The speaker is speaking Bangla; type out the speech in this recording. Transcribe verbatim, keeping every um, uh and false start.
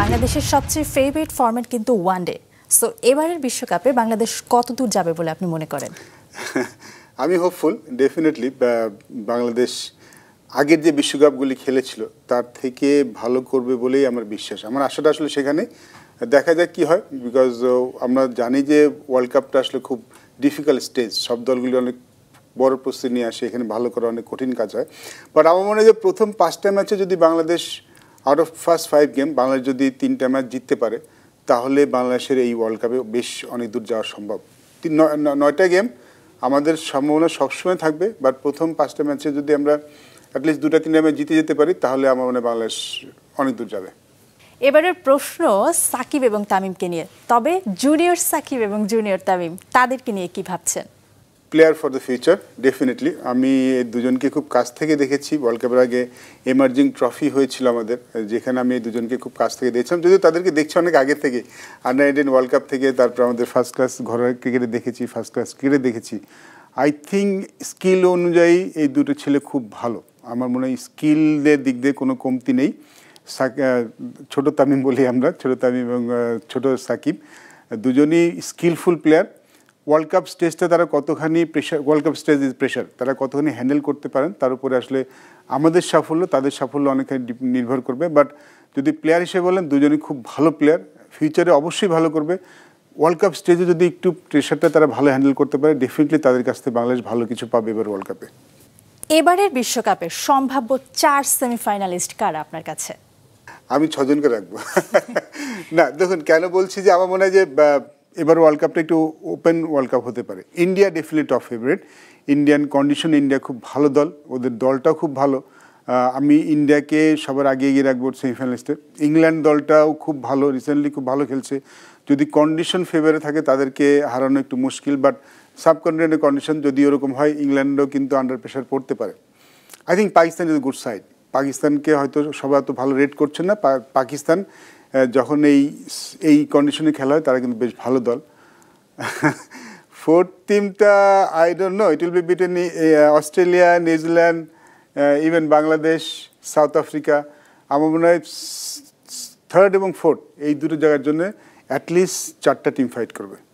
বাংলাদেশের সবচেয়ে ফেভারিট ফরম্যাট কিন্তু ওয়ানডে সো এবারের বিশ্বকাপে বাংলাদেশ কতদূর যাবে বলে আপনি মনে করেন আমি হোপফুল ডেফিনেটলি বাংলাদেশ আগের যে বিশ্বকাপগুলি খেলেছিল তার থেকে ভালো করবে বলেই আমার বিশ্বাস আমার আশাটা আসলে সেখানে দেখা যাক কি হয় বিকজ আমরা জানি যে ওয়ার্ল্ড কাপটা আসলে খুব ডিফিকাল্ট স্টেজ সব দলগুলি অনেক বড় প্রস্তুতি নিয়ে আসে এখানে ভালো করা অনেক কঠিন কাজ হয় বাট আমার মনে হয় যে প্রথম পাঁচটা ম্যাচে যদি Bangladesh out of first five game Bangladesh যদি তিনটা ম্যাচ জিততে পারে তাহলে বাংলাদেশের এই ওয়ার্ল্ড কাপে বেশ অনেক দূর যাওয়া সম্ভব নয়টা গেম আমাদের সম্ভাবনা সবসময় থাকবে বাট প্রথম পাঁচটা ম্যাচে যদি আমরা অ্যাটলিস্ট দুটা তিনটা ম্যাচ জিতে যেতে পারি তাহলে আমার মনে হয় বাংলাদেশ অনেক দূর যাবে এবারের প্রশ্ন সাকিব এবং তামিমকে নিয়ে তবে জুনিয়র সাকিব এবং জুনিয়র তামিম তাদেরকে নিয়ে কি ভাবছেন player for the future definitely আমি এই দুজনকে খুব কাছ থেকে দেখেছি ওয়ার্ল্ড কাপের আগে এমার্জিং ট্রফি হয়েছিল আমাদের যেখানে আমি এই দুজনকে খুব কাছ থেকে দেখেছিলাম যদিও তাদেরকে দেখছি অনেক আগে থেকে আন্ডার নাইনটিন ওয়ার্ল্ড কাপ থেকে তারপর আমাদের ফার্স্ট ক্লাস ঘরোয়া ক্রিকেটে দেখেছি ফার্স্ট ক্লাস ক্রিকেটে দেখেছি আই থিঙ্ক স্কিল অনুযায়ী এই দুটো ছেলে খুব ভালো আমার মনে হয় স্কিলের দিক দিয়ে কোনো কমতি নেই ছোট তামিম বলি আমরা ছোট তামিম এবং ছোট সাকিব দুজনই স্কিলফুল প্লেয়ার ওয়ার্ল্ড কাপ স্টেজটা তারা কতখানি pressure world cup stage is pressure তারা কতখানি হ্যান্ডেল করতে পারেন তার উপরে আসলে আমাদের সাফল্য তাদের সাফল্য অনেকখানি নির্ভর করবে বাট যদি প্লেয়ার হিসেবে বলেন দুজনই খুব ভালো প্লেয়ার ফিউচারে অবশ্যই ভালো করবে ওয়ার্ল্ড কাপ স্টেজে যদি একটু প্রেশারটা তারা ভালো হ্যান্ডেল করতে পারে ডেফিনেটলি তাদের কাছ থেকে বাংলাদেশ ভালো কিছু পাবে এবার ওয়ার্ল্ড কাপে এবারের বিশ্বকাপে সম্ভাব্য চার সেমিফাইনালিস্ট কারা আপনার কাছে আমি ছজনকে রাখবো না দেখুন কেন বলছি যে আমার মনে হয় যে এবার ওয়ার্ল্ড কাপটা একটু ওপেন ওয়ার্ল্ড কাপ হতে পারে India definitely top favourite Indian condition India খুব ভালো দল ওদের দলটাও খুব ভালো আমি ইন্ডিয়াকে সবার আগে এগিয়ে রাখবো সেমিফাইনালিস্টে ইংল্যান্ড দলটাও খুব ভালো রিসেন্টলি খুব ভালো খেলছে যদি কন্ডিশন ফেভারে থাকে তাদেরকে হারানো একটু মুশকিল বাট সাবকন্টিনেন্টের কন্ডিশন যদি ওরকম হয় ইংল্যান্ডও কিন্তু আন্ডার প্রেশার পড়তে পারে I think Pakistan is good side পাকিস্তানকে হয়তো সবাই তো ভালো রেট করছেন না পাকিস্তান যখন এই এই কন্ডিশনে খেলা হয় তারা কিন্তু বেশ ভালো দল ফোর্থ টিমটা I don't know it will be between Australia New Zealand even Bangladesh South Africa আমার মনে হয় থার্ড এবং ফোর্থ এই দুটো জায়গার জন্য অ্যাটলিস্ট চারটা টিম ফাইট করবে